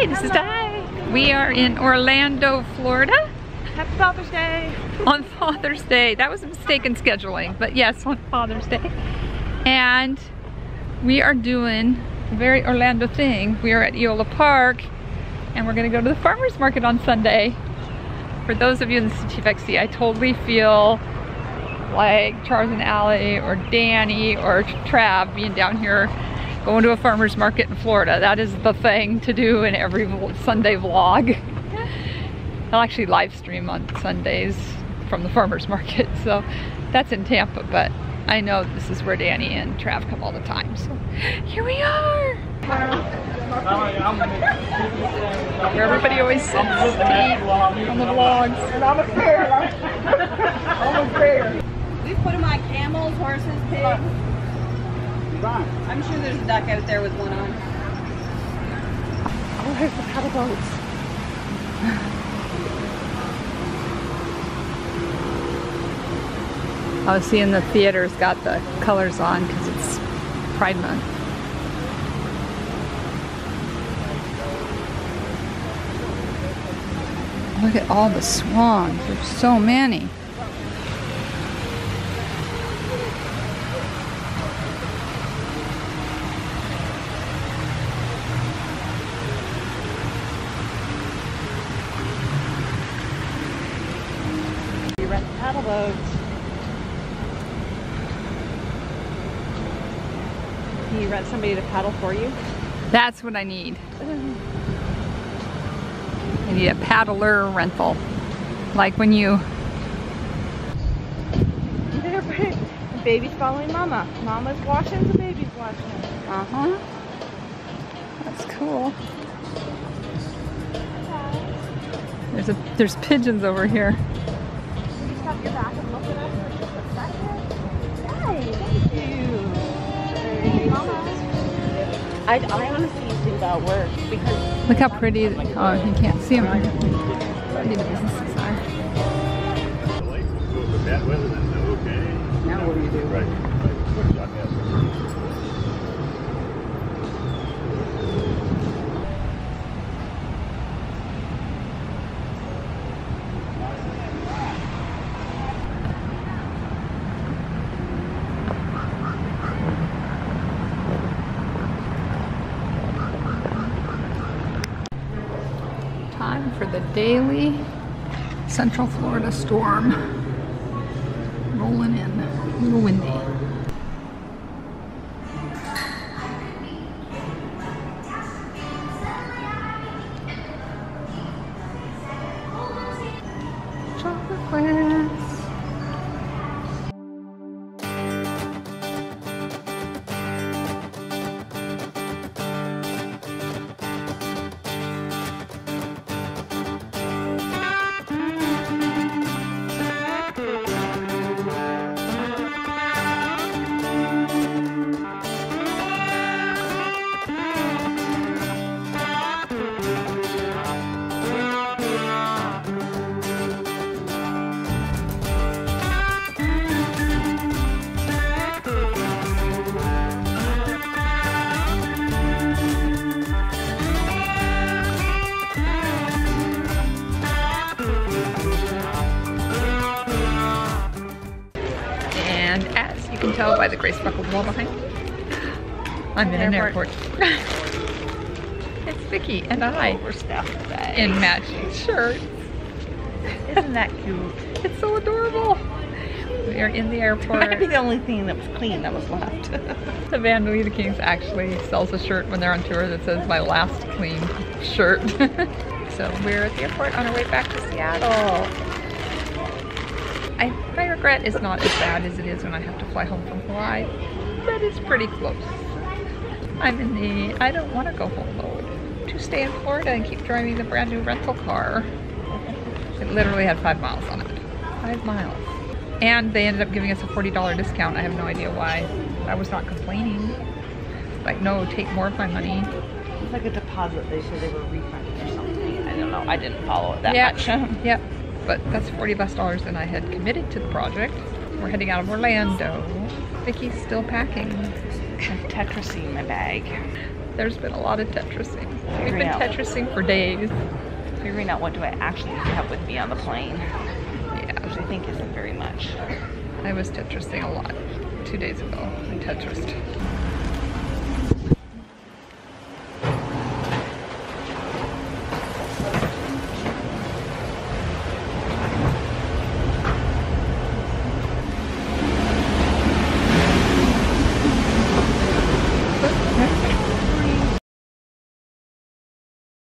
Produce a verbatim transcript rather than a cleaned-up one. Hi, this Hello. is Di. We are in Orlando, Florida. Happy Father's Day. On Father's Day. That was a mistake in scheduling, but yes, on Father's Day. And we are doing a very Orlando thing. We are at Eola Park, and we're gonna go to the farmer's market on Sunday. For those of you in the City of X C, I totally feel like Charles and Allie or Danny or Trav being down here going to a farmer's market in Florida. That is the thing to do in every Sunday vlog. I'll actually live stream on Sundays from the farmer's market. So that's in Tampa, but I know this is where Danny and Trav come all the time. So here we are. Where everybody always sits on the vlogs. And I'm a fair. I'm a fair. We put them on camels, horses, pigs. I'm sure there's a duck out there with one on. Oh, there's the paddle boats. I was seeing the theater's got the colors on because it's Pride Month. Look at all the swans. There's so many. Can you rent somebody to paddle for you? That's what I need. I need a paddler rental. Like when you... The baby's following Mama. Mama's washing, the baby's washing. Uh-huh. That's cool. There's, a, there's pigeons over here. Stop your back and look at us for just a second. Hi, thank you. I, I honestly used to do that work because... Look how pretty. Oh, you can't see them. Pretty the businesses are. Now what do you do? For the daily Central Florida storm rolling in, a little windy. Chocolates. Tell by the grace-buckled wall behind me. I'm in an airport. It's Vicki and I. We're staffed today. In matching shirts. Isn't that cute? It's so adorable. We are in the airport. That might be the only thing that was clean that was left. The Van Lee the Kings actually sells a shirt when they're on tour that says my last clean shirt. So we're at the airport on our way back to Seattle. I, my regret is not as bad as it is when I have to fly home from Hawaii, but it's pretty close. I'm in the I don't want to go home mode. To stay in Florida and keep driving the brand new rental car. It literally had five miles on it. Five miles. And they ended up giving us a forty dollar discount. I have no idea why. I was not complaining. Like, no, take more of my money. It's like a deposit. They said they were refunding or something. I don't know. I didn't follow it that yeah. much. Yep. But that's forty less dollars than I had committed to the project. We're heading out of Orlando. Vicki's still packing. Tetrising my bag. There's been a lot of Tetrising. We've been Tetrising for days. Figuring out what do I actually have with me on the plane. Yeah, which I think isn't very much. I was Tetrising a lot two days ago. I Tetrised.